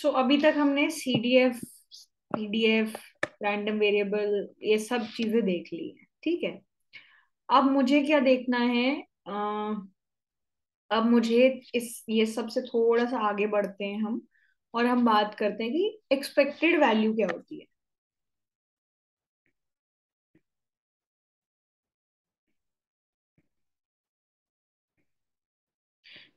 सो अभी तक हमने CDF, PDF, रैंडम वेरिएबल ये सब चीजें देख ली है, ठीक है। अब मुझे क्या देखना है, अब मुझे इस ये सब से थोड़ा सा आगे बढ़ते हैं हम, और हम बात करते हैं कि एक्सपेक्टेड वैल्यू क्या होती है।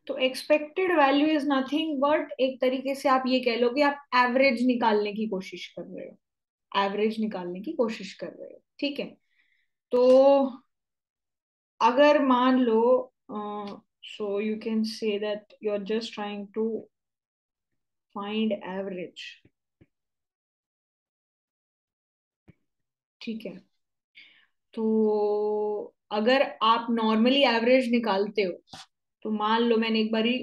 तो expected value is nothing but एक तरीके से आप ये कह लो कि आप एवरेज निकालने की कोशिश कर रहे हो, एवरेज निकालने की कोशिश कर रहे हो, ठीक है। तो अगर मान लो so you can say that you're just trying to find average, ठीक है। तो अगर आप नॉर्मली एवरेज निकालते हो, तो मान लो मैंने एक बारी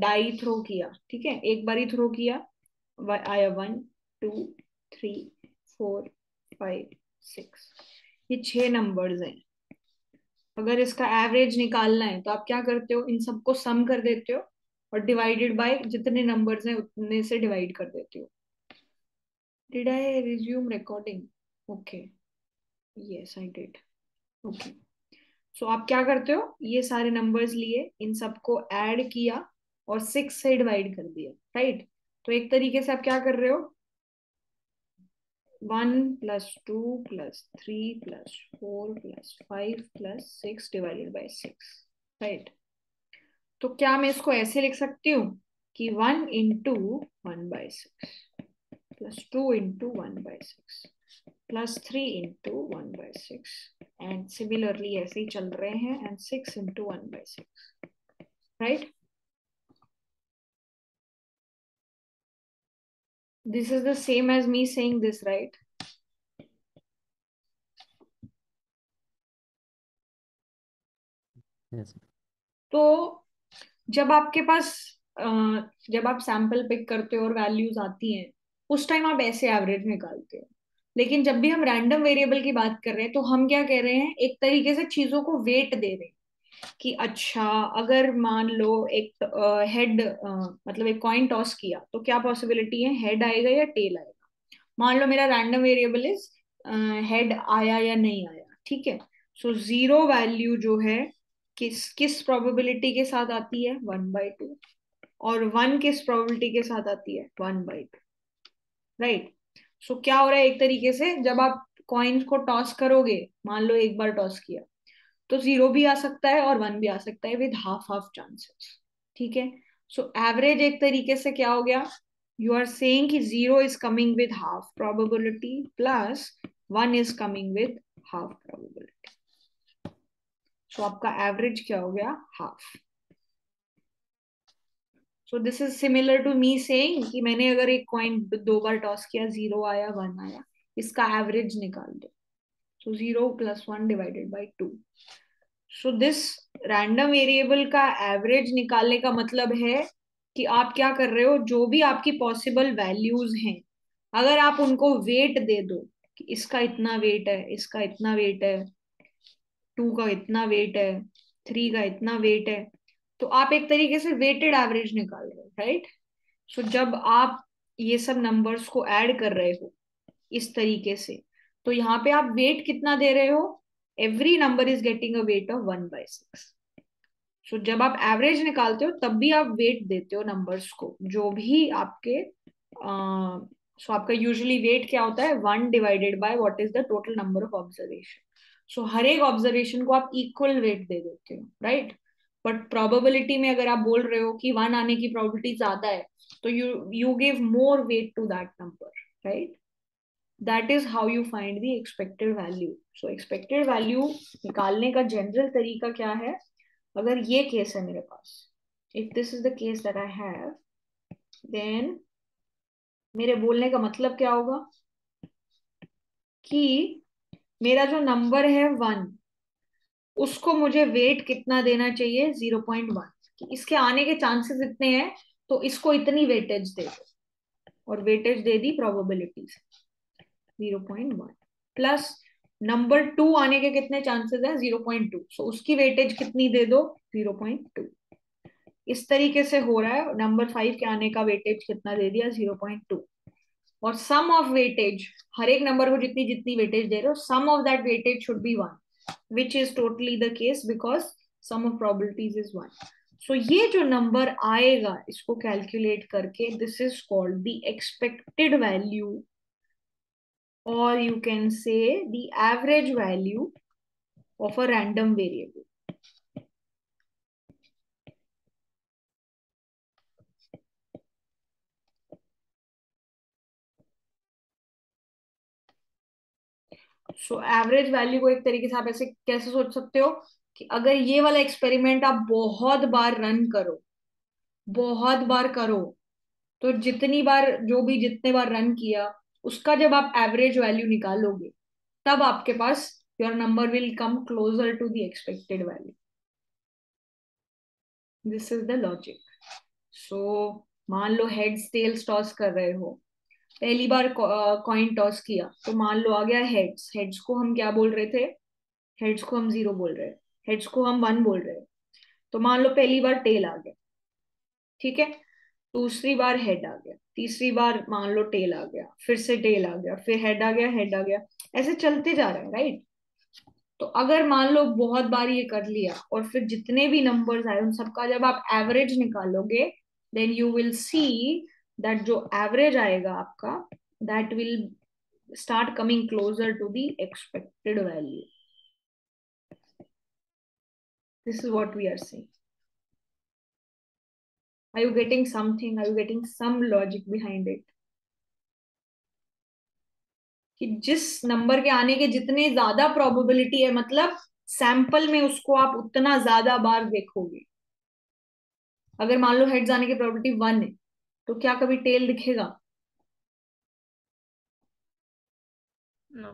डाई थ्रो किया, ठीक है, एक बारी थ्रो किया, आया 1 2 3 4 5 6, ये 6 नंबर्स हैं। अगर इसका एवरेज निकालना है तो आप क्या करते हो, इन सबको सम कर देते हो और डिवाइडेड बाय जितने नंबर्स हैं उतने से डिवाइड कर देते हो। Did I resume recording? Okay. Yes, I did. Okay. So आप क्या करते हो, ये सारे नंबर्स लिए, इन सबको ऐड किया और 6 से डिवाइड कर दिया, राइट। तो एक तरीके से आप क्या कर रहे हो, 1 + 2 + 3 + 4 + 5 + 6 / 6, राइट। तो क्या मैं इसको ऐसे लिख सकती हूँ कि 1 × 1/6 + 2 × 1/6 + 3 × 1/6, एंड सिमिलरली ऐसे ही चल रहे हैं, and 6 × 1/6, right. This is the same as me saying this, right? Yes. तो जब आपके पास जब आप सैंपल पिक करते हो और वैल्यूज आती हैं, उस टाइम आप ऐसे एवरेज निकालते हो। लेकिन जब भी हम रैंडम वेरिएबल की बात कर रहे हैं, तो हम क्या कह रहे हैं, एक तरीके से चीजों को वेट दे रहे हैं कि अच्छा अगर मान लो एक हेड मतलब एक कॉइन टॉस किया, तो क्या पॉसिबिलिटी है, हेड आएगा या टेल आएगा। मान लो मेरा रैंडम वेरिएबल इज हेड आया या नहीं आया, ठीक है। सो जीरो वैल्यू जो है किस किस प्रोबेबिलिटी के साथ आती है, 1/2, और 1 किस प्रोबेबिलिटी के साथ आती है, 1/2, राइट। सो क्या हो रहा है, एक तरीके से जब आप कॉइन्स को टॉस करोगे, मान लो एक बार टॉस किया, तो 0 भी आ सकता है और 1 भी आ सकता है, विद हाफ हाफ चांसेस, ठीक है। सो एवरेज एक तरीके से क्या हो गया, यू आर सेइंग कि 0 is coming with half probability plus 1 is coming with half probability. So आपका एवरेज क्या हो गया, half. So this is similar to me saying कि मैंने अगर एक कॉइन 2 बार टॉस किया, 0 आया 1 आया, इसका एवरेज निकाल दो। So 0 + 1 / 2. So this random variable का average निकालने का मतलब है कि आप क्या कर रहे हो, जो भी आपकी possible values हैं, अगर आप उनको weight दे दो कि इसका इतना weight है, इसका इतना weight है, 2 का इतना weight है, 3 का इतना weight है, तो आप एक तरीके से weighted average निकाल रहे हो, राइट। सो जब आप ये सब numbers को add कर रहे हो इस तरीके से, तो यहाँ पे आप वेट कितना दे रहे हो, every number is getting a weight of 1/6। So जब आप एवरेज निकालते हो, तब भी आप वेट देते हो नंबर्स को, जो भी आपके सो आपका यूजुअली वेट क्या होता है, 1 / (what is the total number of observation. So हर एक ऑब्जर्वेशन को आप इक्वल वेट दे देते हो, राइट। बट प्रोबेबिलिटी में अगर आप बोल रहे हो कि 1 आने की प्रोबेबिलिटी ज्यादा है, तो you give more weight to that number, right. That is how you find the expected value. So expected value निकालने का जनरल तरीका क्या है, अगर ये केस है मेरे पास, if this is the case that I have, then मेरे बोलने का मतलब क्या होगा कि मेरा जो नंबर है 1, उसको मुझे वेट कितना देना चाहिए, 0.1, कि इसके आने के चांसेस इतने हैं, तो इसको इतनी वेटेज दे दो, और वेटेज दे दी प्रोबेबिलिटी से 0.1, प्लस नंबर 2 आने के कितने चांसेस हैं, 0.2, सो उसकी वेटेज कितनी दे दो, 0.2। इस तरीके से हो रहा है। नंबर 5 के आने का वेटेज कितना दे दिया, 0.2। और सम ऑफ वेटेज, हर एक नंबर को जितनी जितनी वेटेज दे रहे हो, sum of that weightage should be 1, which is totally the case because sum of probabilities is 1। So ये जो नंबर आएगा इसको कैलकुलेट करके, this is called the expected value और you can say the average value of a random variable. So average value को एक तरीके से आप ऐसे कैसे सोच सकते हो कि अगर ये वाला एक्सपेरिमेंट आप बहुत बार रन करो, बहुत बार करो, तो जितनी बार जो भी जितने बार रन किया उसका जब आप एवरेज वैल्यू निकालोगे तब आपके पास your number will come closer to the expected value. This is the logic. So मान लो हेड्स टेल्स टॉस कर रहे हो, पहली बार कॉइन टॉस किया तो मान लो आ गया हेड्स। हेड्स को हम क्या बोल रहे थे, हेड्स को हम 0 बोल रहे हैं, हेड्स को हम 1 बोल रहे हैं। तो मान लो पहली बार टेल आ गया, ठीक है, दूसरी बार हेड आ गया, तीसरी बार मान लो टेल आ गया, फिर से टेल आ गया, फिर हेड आ गया, हेड आ गया, ऐसे चलते जा रहे हैं, राइट। तो अगर मान लो बहुत बार ये कर लिया और फिर जितने भी नंबर्स आए उन सबका जब आप एवरेज निकालोगे then you will see that जो एवरेज आएगा आपका that will start coming closer to the expected value. This is what we are saying. Are you getting something, are you getting some logic behind it? कि जिस number के आने के जितने ज्यादा प्रोबेबिलिटी है, मतलब सैंपल में उसको आप उतना ज्यादा बार देखोगे। अगर मान लो हेड्स आने की प्रोबेबिलिटी 1 है तो क्या कभी टेल दिखेगा? No.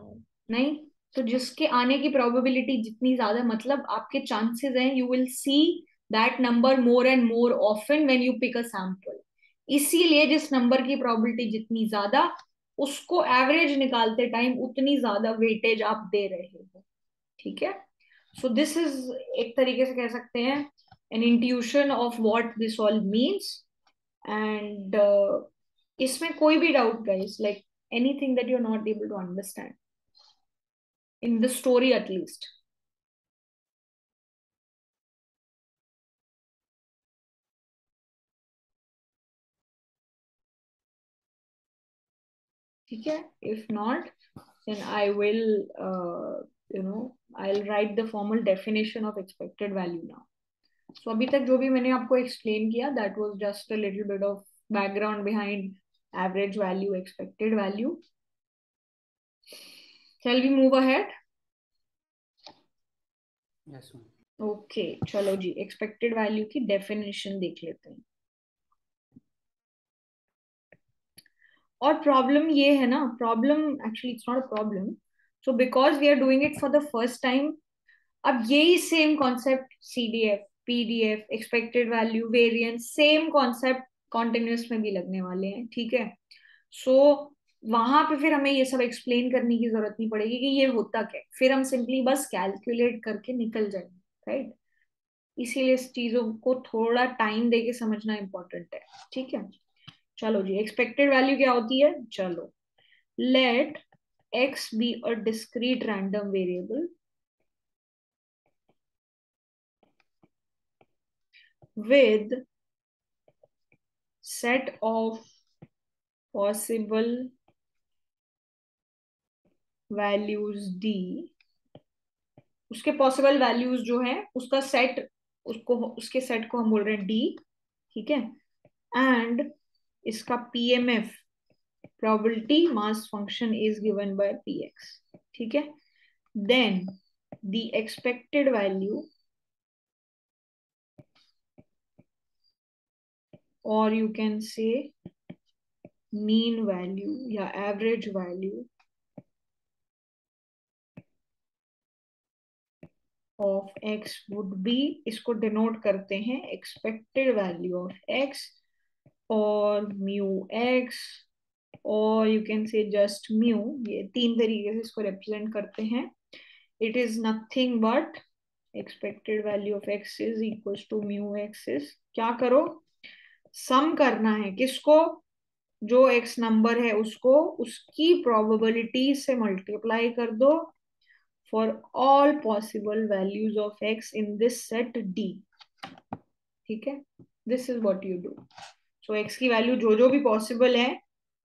नहीं। तो जिसके आने की प्रोबेबिलिटी जितनी ज्यादा, मतलब आपके चांसेस हैं you will see that number more and more often when you pick a sample. इसीलिए जिस नंबर की प्रोबेबिलिटी जितनी ज्यादा उसको एवरेज निकालते टाइम उतनी ज्यादा वेटेज आप दे रहे हो, ठीक है। सो दिस इज एक तरीके से कह सकते हैं an intuition of what this all means. And इसमें कोई भी doubt guys, like anything that you are not able to understand in the story at least, ठीक है। If not then I will I will write the formal definition of expected value now. So अभी तक जो भी मैंने आपको explain किया that was just a little bit of background behind average value, expected value. Shall we move ahead? Yes ma'am. Okay, चलो जी, expected value की डेफिनेशन देख लेते हैं। और प्रॉब्लम ये है ना, problem actually it's not a problem, so because we are doing it for the first time. अब यही same concept CDF, PDF, expected value, variance, same concept continuous में भी लगने वाले हैं, ठीक है। सो वहां पे फिर हमें ये सब एक्सप्लेन करने की जरूरत नहीं पड़ेगी कि ये होता क्या, फिर हम सिंपली बस कैलकुलेट करके निकल जाएंगे, राइट। इसीलिए इस चीजों को थोड़ा टाइम देके समझना इंपॉर्टेंट है, ठीक है। चलो जी, एक्सपेक्टेड वैल्यू क्या होती है? चलो, let x be a discrete random variable with set of possible values d, उसके पॉसिबल वैल्यूज जो है उसका सेट, उसको उसके सेट को हम बोल रहे हैं d, ठीक है। एंड इसका PMF, probability mass function is given by px, ठीक है। then the expected value or you can say mean value या average value of x would be, इसको denote करते हैं expected value of x और mu x or you can say just mu, ये 3 तरीके से इसको represent करते हैं। it is nothing but expected value of x is equals to mu x is क्या करो, सम करना है किसको, जो एक्स नंबर है उसको उसकी प्रोबेबिलिटी से मल्टीप्लाई कर दो for all possible values of x in this set D. ठीक है, this is what you do. So x की वैल्यू जो जो भी पॉसिबल है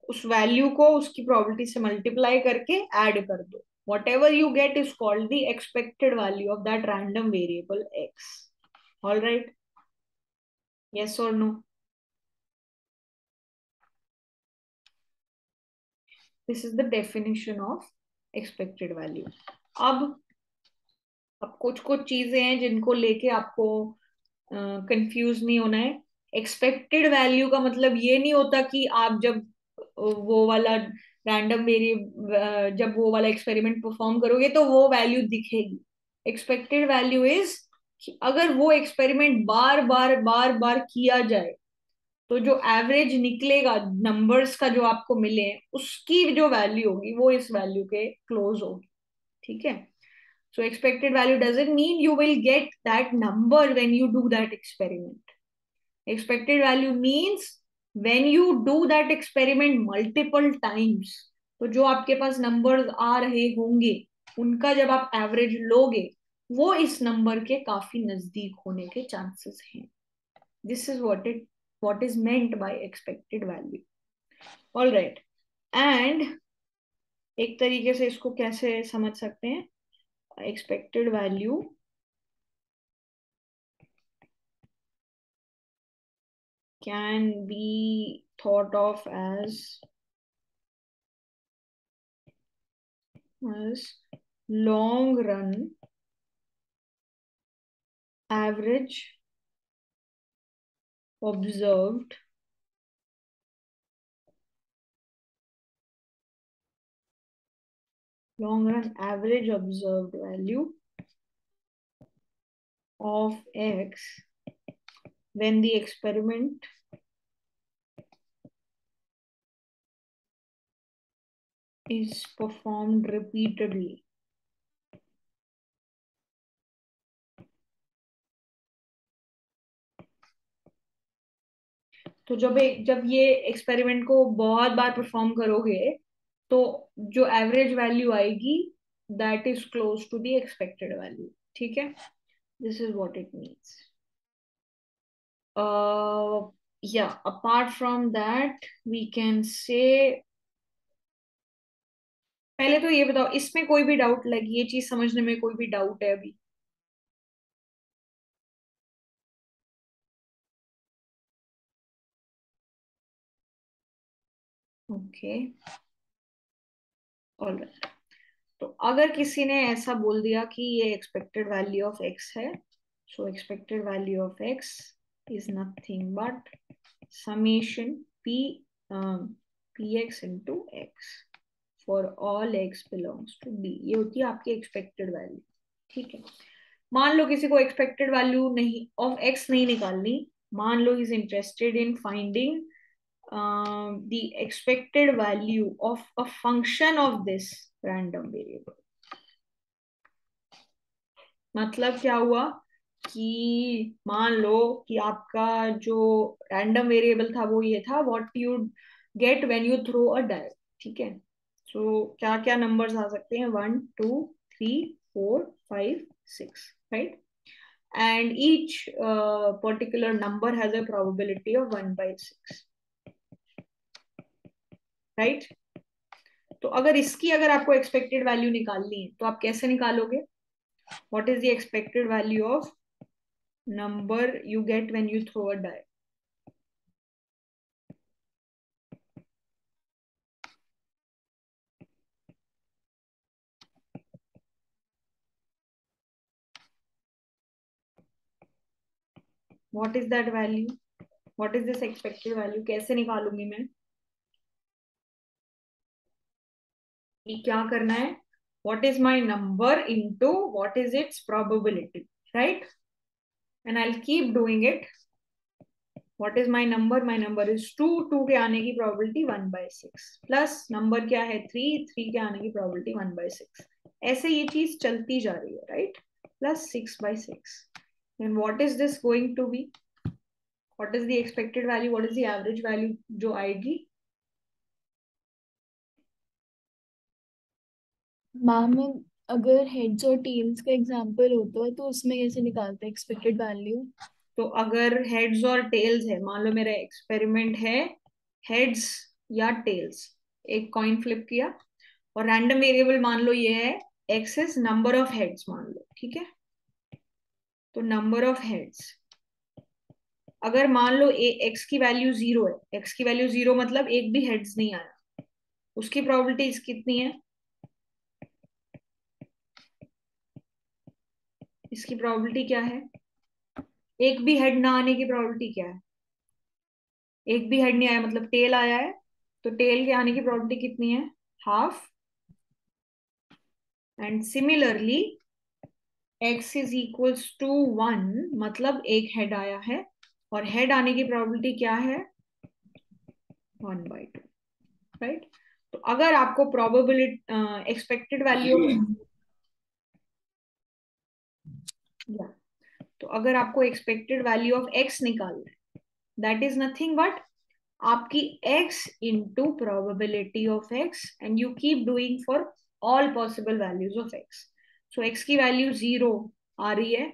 उस वैल्यू को उसकी प्रोबेबिलिटी से मल्टीप्लाई करके ऐड कर दो। Whatever you get is called the expected value of that random variable x. All right? Yes or no? This is the definition of expected value. अब कुछ चीजें हैं जिनको लेके आपको confuse नहीं होना है। Expected value का मतलब ये नहीं होता कि आप जब वो वाला रैंडम वेरिएबल जब वो वाला एक्सपेरिमेंट परफॉर्म करोगे तो वो वैल्यू दिखेगी। एक्सपेक्टेड वैल्यू इज कि अगर वो एक्सपेरिमेंट बार बार बार बार किया जाए तो जो एवरेज निकलेगा नंबर्स का जो आपको मिले उसकी जो वैल्यू होगी वो इस वैल्यू के क्लोज होगी। ठीक है, so expected value doesn't mean you will get that number when you do that experiment. Expected value means When you do that experiment multiple times, तो जो आपके पास numbers आ रहे होंगे उनका जब आप average लोगे वो इस number के काफी नजदीक होने के chances हैं। This is what is meant by expected value. All right. And एक तरीके से इसको कैसे समझ सकते हैं, expected value can be thought of as long run average observed value of x when the experiment is performed repeatedly. तो जब ये एक्सपेरिमेंट को बहुत बार परफॉर्म करोगे तो जो एवरेज वैल्यू आएगी that is close to the expected value. ठीक है, this is what it means. Yeah, apart from that we can say, पहले तो ये बताओ इसमें कोई भी डाउट लगी, ये चीज समझने में कोई भी डाउट है अभी? Okay. All right. तो अगर किसी ने ऐसा बोल दिया कि ये एक्सपेक्टेड वैल्यू ऑफ एक्स है, so expected value of x is nothing but summation px into x for all x belongs to b। ये होती है आपकी expected value। ठीक है, मान लो किसी को expected value नहीं of x नहीं निकालनी, मान लो is interested in finding the expected value of a function of this random variable। मतलब क्या हुआ कि मान लो कि आपका जो रैंडम वेरिएबल था वो ये था what you get when you throw a die. ठीक है, सो क्या क्या नंबर्स आ सकते हैं, 1 2 3 4 5 6, right? And each particular number has a probability of 1/6, right? तो अगर आपको एक्सपेक्टेड वैल्यू निकालनी है तो आप कैसे निकालोगे? What is the expected value of number you get when you throw a die? What is that value? What is this expected value? कैसे निकालूंगी मैं, ये क्या करना है? What is my number into what is its probability, right? And I'll keep doing it. What is my number? My number is 2 के आने की probability 1/6 plus number क्या है 3 के आने की probability 1/6। ऐसे ये चीज चलती जा रही है, right? Plus 6/6। Then what is this going to be? What is the expected value, what is the average value जो आएगी? मैम अगर हेड्स और टेल्स का एग्जांपल होता है तो उसमें कैसे निकालते हैं एक्सपेक्टेड वैल्यू? तो अगर हेड्स और टेल्स है, मान लो मेरा एक्सपेरिमेंट है हेड्स या टेल्स, एक कॉइन फ्लिप किया और रैंडम वेरिएबल मान लो ये है x is number of heads मान लो, ठीक है? तो नंबर ऑफ हेड्स, अगर मान लो x की वैल्यू 0 है, x की वैल्यू 0 मतलब एक भी हेड्स नहीं आया, उसकी प्रोबेबिलिटी कितनी है? इसकी प्रोबेबिलिटी क्या है? एक भी हेड ना आने की प्रोबेबिलिटी क्या है? एक भी हेड नहीं आया मतलब टेल आया है, तो टेल के आने की प्रोबेबिलिटी कितनी है? Half. And similarly x is equals to 1 मतलब एक हेड आया है और हेड आने की प्रोबेबिलिटी क्या है? 1/2, राइट? तो अगर आपको प्रोबेबिलिटी एक्सपेक्टेड वैल्यू, तो अगर आपको एक्सपेक्टेड वैल्यू ऑफ x निकालना है, दैट इज नथिंग बट आपकी x into probability of x and you keep doing for all possible values of x. So x की वैल्यू 0 आ रही है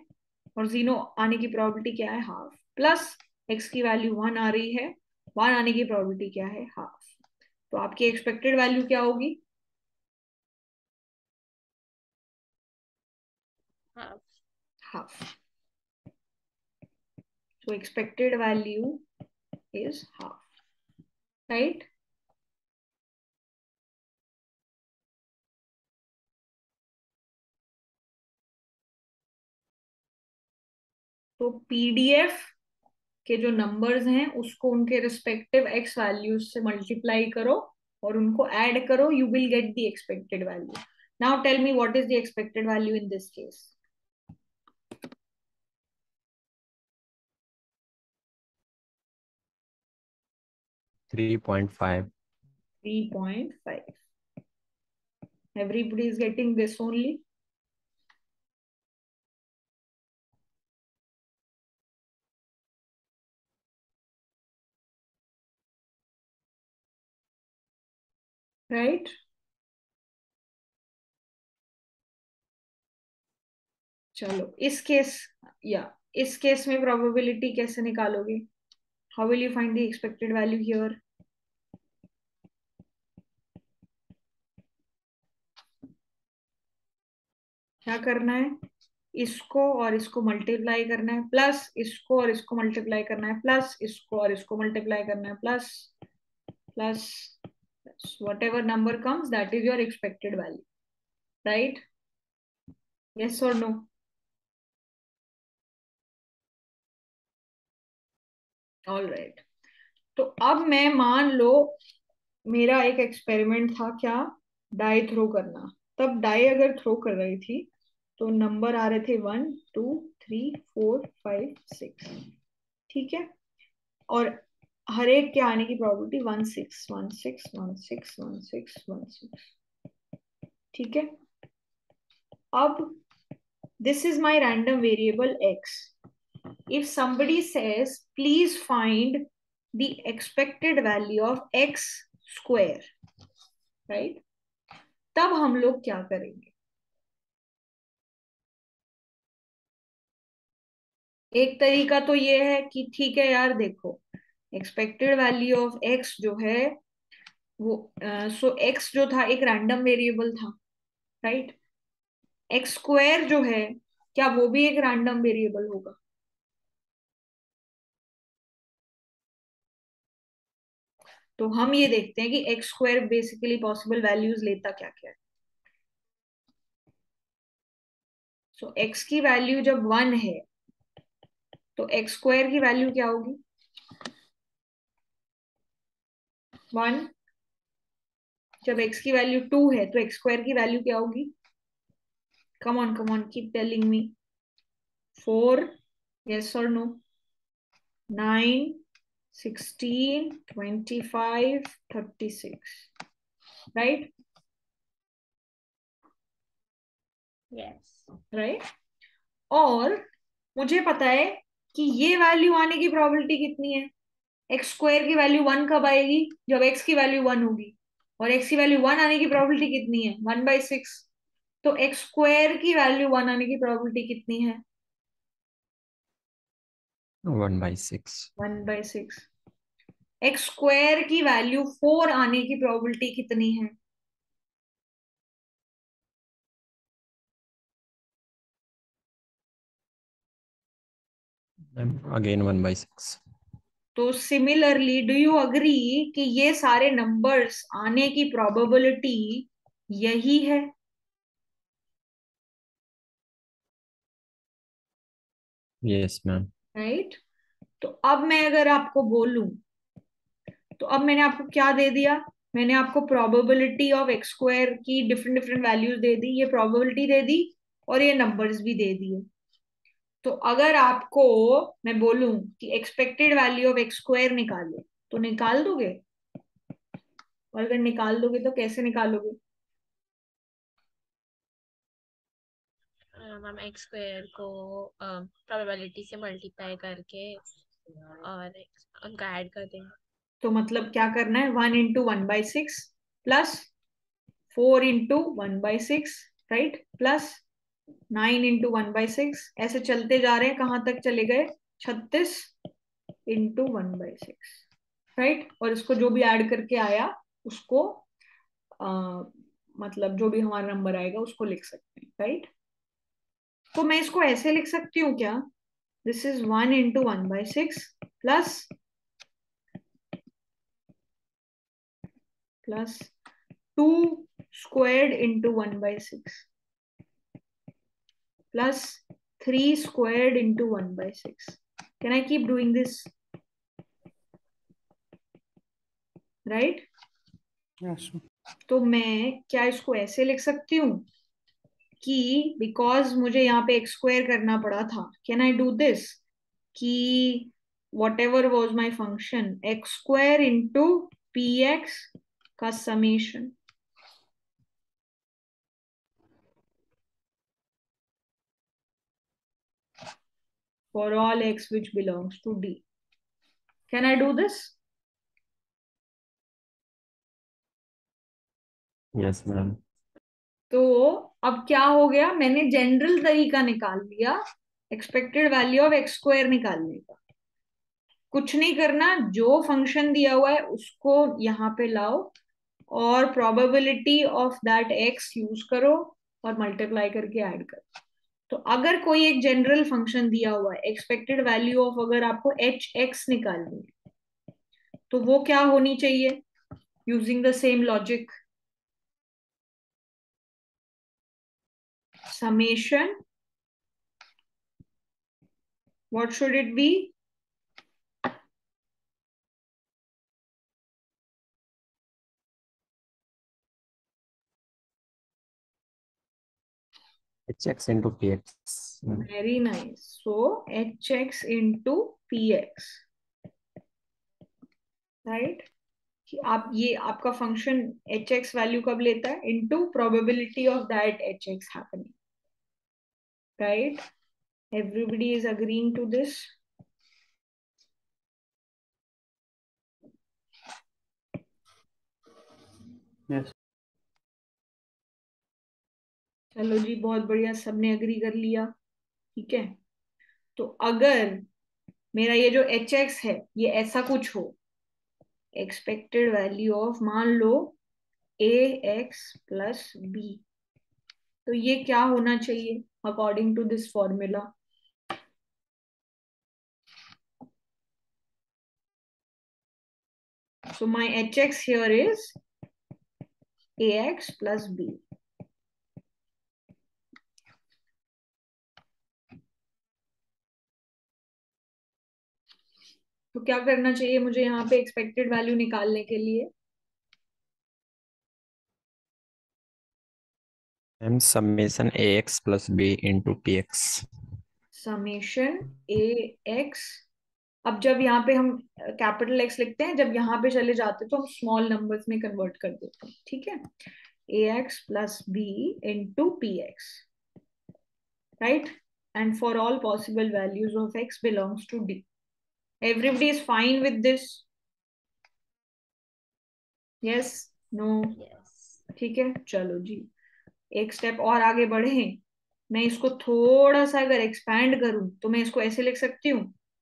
और 0 आने की प्रोबेबिलिटी क्या है? हाफ। प्लस एक्स की वैल्यू 1 आ रही है, 1 आने की प्रोबेबिलिटी क्या है? हाफ। तो आपकी एक्सपेक्टेड वैल्यू क्या होगी? Half. Half. So expected value is half, right? तो पीडीएफ के जो नंबर्स हैं उसको उनके रिस्पेक्टिव एक्स वैल्यूज से मल्टीप्लाई करो और उनको ऐड करो, you will get the expected value. Now tell me what is the expected value in this case? $3.5. Everybody is getting this only? Right? चलो इस केस में प्रोबेबिलिटी कैसे निकालोगे? How will you find the expected value here? क्या करना है? इसको और इसको मल्टीप्लाई करना है, प्लस इसको और इसको मल्टीप्लाई करना है, प्लस इसको और इसको मल्टीप्लाई करना है, plus whatever number comes, that is your expected value, right? Yes or no? All right. तो अब मैं मान लो मेरा एक एक्सपेरिमेंट था क्या, डाई थ्रो करना। तब डाई अगर थ्रो कर रही थी तो नंबर आ रहे थे 1 2 3 4 5 6, ठीक है? और हर एक के आने की प्रोबेबिलिटी 1 6 1 6 1 6 1 6 1 6, ठीक है? अब this is my random variable x. If somebody says please find the expected value of x square, right? तब हम लोग क्या करेंगे? एक तरीका तो ये है कि ठीक है यार, देखो एक्सपेक्टेड वैल्यू ऑफ एक्स जो है वो एक्स जो था एक रैंडम वेरिएबल था, राइट? एक्स स्क्वायर जो है क्या वो भी एक रैंडम वेरिएबल होगा? तो हम ये देखते हैं कि x square basically possible values लेता क्या क्या है। सो एक्स की वैल्यू जब 1 है तो एक्स स्क्वायर की वैल्यू क्या होगी? 1। जब x की वैल्यू 2 है तो x स्क्वायर की वैल्यू क्या होगी? Come on keep telling me. 4, yes और नो? 9 16 25 36, राइट? Yes, right. और मुझे पता है कि ये वैल्यू आने की प्रोबेबिलिटी कितनी है। एक्स स्क्वायर की वैल्यू 1 कब आएगी? जब एक्स की वैल्यू 1 होगी। और एक्स की वैल्यू 1 आने की प्रोबेबिलिटी कितनी है? 1/6। तो एक्स स्क्वायर की वैल्यू 1 आने की प्रोबेबिलिटी कितनी है? 1/6। एक्स स्क्वायर की वैल्यू 4 आने की प्रोबेबिलिटी कितनी है? 1/6। तो सिमिलरली डू यू अग्री कि ये सारे नंबर्स आने की प्रोबेबिलिटी यही है? Yes ma'am. राइट। तो अब मैं अगर आपको बोलूं, तो अब मैंने आपको क्या दे दिया? मैंने आपको प्रोबेबिलिटी ऑफ एक्स स्क्वायर की डिफरेंट डिफरेंट वैल्यूज दे दी, ये प्रोबेबिलिटी दे दी और ये नंबर्स भी दे दिए। तो अगर आपको मैं बोलूं कि expected value of x square निकालो, तो निकाल दोगे? और अगर निकाल दोगे तो कैसे निकालोगे? मैम एक्स स्क्वायर को प्रोबेबिलिटी से मल्टीप्लाई करके और उनका ऐड कर देंगे। तो मतलब क्या करना है? 1 × 1/6 प्लस 4 × 1/6, राइट, प्लस 9 × 1/6, ऐसे चलते जा रहे हैं। कहाँ तक चले गए? 36 × 1/6, राइट। और इसको जो भी ऐड करके आया उसको मतलब जो भी हमारा नंबर आएगा उसको लिख सकते हैं, राइट। तो मैं इसको ऐसे लिख सकती हूँ क्या? This is 1 × 1/6 plus 2 squared × 1/6 plus 3 squared × 1/6। Can I keep doing this? Right? Yes. तो मैं क्या इसको ऐसे लिख सकती हूँ कि बिकॉज मुझे यहाँ पे एक्स स्क्वायर करना पड़ा था, कैन आई डू दिस कि whatever was my function, x square into P x का summation. For all x which belongs to D, can I do this? Yes, ma'am. तो अब क्या हो गया? मैंने जनरल तरीका निकाल लिया expected value of x square निकालने का। कुछ नहीं करना, जो फंक्शन दिया हुआ है उसको यहाँ पे लाओ और probability of that x use करो और मल्टीप्लाई करके ऐड करो। तो अगर कोई एक जनरल फंक्शन दिया हुआ है एक्सपेक्टेड वैल्यू ऑफ, अगर आपको एच एक्स निकालनी है तो वो क्या होनी चाहिए using the same logic? Summation, what should it be? hx into px. Very nice. So hx into px, right? कि आप ये आपका फंक्शन hx वैल्यू कब लेता है? Into probability of that hx happening, right? Everybody is agreeing to this? Yes. चलो जी, बहुत बढ़िया, सबने एग्री कर लिया। ठीक है, तो अगर मेरा ये जो एच एक्स है ये ऐसा कुछ हो, एक्सपेक्टेड वैल्यू ऑफ मान लो ए एक्स प्लस बी, तो ये क्या होना चाहिए according to this formula? So my H x here is A x plus B. तो क्या करना चाहिए मुझे यहाँ पे एक्सपेक्टेड वैल्यू निकालने के लिए? समेशन ए x plus b into P x. Summation ए एक्स, अब जब यहाँ पे हम कैपिटल एक्स लिखते हैं, जब यहाँ पे चले जाते तो हम स्मॉल नंबर्स में कन्वर्ट कर देते हैं। ठीक है, ए x plus b into P x, right. and for all possible values of x belongs to D. Everybody is fine with this? Yes? No? Yes. ठीक है, चलो जी एक स्टेप और आगे बढ़े। मैं इसको थोड़ा सा अगर एक्सपैंड करूं तो मैं इसको ऐसे लिख सकती हूँ,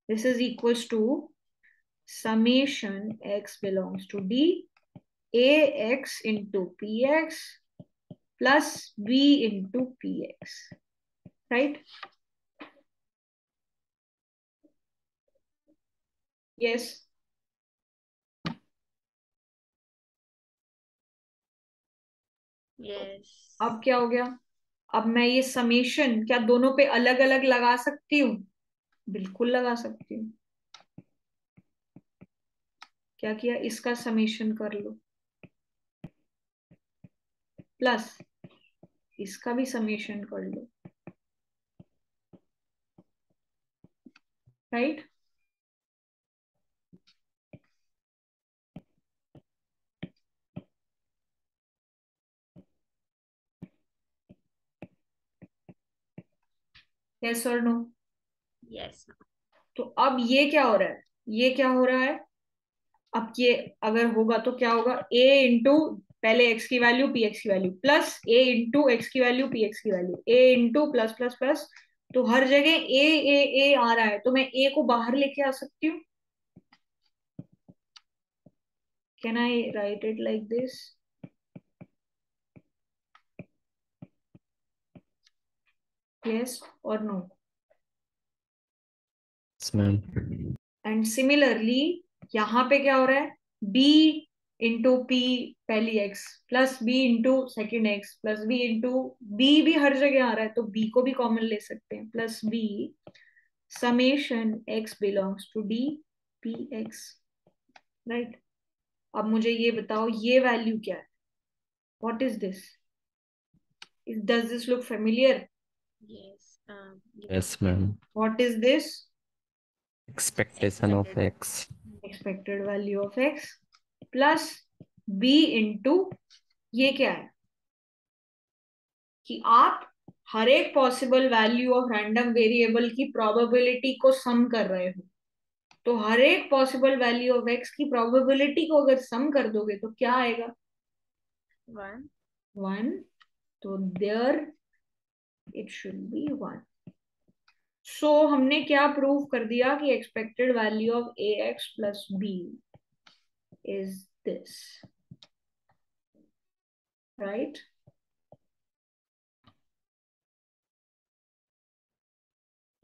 this is equals to summation x belongs to D ax into px plus b into px, right? Yes. Yes. अब क्या हो गया? अब मैं ये समेशन क्या दोनों पे अलग अलग लगा सकती हूँ? बिल्कुल लगा सकती हूँ। क्या किया, इसका समेशन कर लो प्लस इसका भी समेशन कर लो, right? Yes or no? Yes. तो अब ये क्या हो रहा है, ये क्या हो रहा है? अब ये अगर होगा तो क्या होगा, a इंटू पहले x की वैल्यू पी एक्स की value plus a into x की वैल्यू पी एक्स की value a into plus plus plus, तो हर जगह a a a आ रहा है, तो मैं a को बाहर लेके आ सकती हूँ। Can I write it like this? Yes or no? Yes, ma'am. And similarly, यहाँ पे क्या हो रहा है? B into P पहली x plus B into second x plus B into B भी हर जगह आ रहा है, तो B को भी कॉमन ले सकते हैं, plus B summation x belongs to D P x, right? अब मुझे ये बताओ ये वैल्यू क्या है? What is this? Does this look familiar? Yes, yes ma'am. What is this? Expectation of x. Expected value of x plus b into ये क्या है कि आप हर एक possible value of random variable की प्रोबेबिलिटी को सम कर रहे हो, तो हर एक पॉसिबल वैल्यू ऑफ x की प्रोबेबिलिटी को अगर सम कर दोगे तो क्या आएगा? वन। तो there It should be one. So हमने क्या प्रूव कर दिया कि expected value of a x plus b is this, right?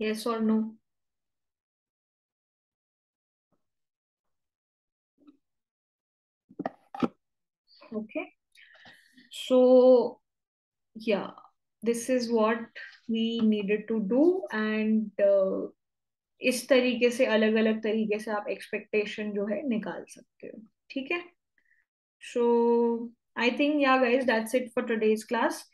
Yes or no? Okay. So yeah. This is what we needed to do and इस तरीके से अलग अलग तरीके से आप expectation जो है निकाल सकते हो, ठीक है? So I think yeah guys, that's it for today's class.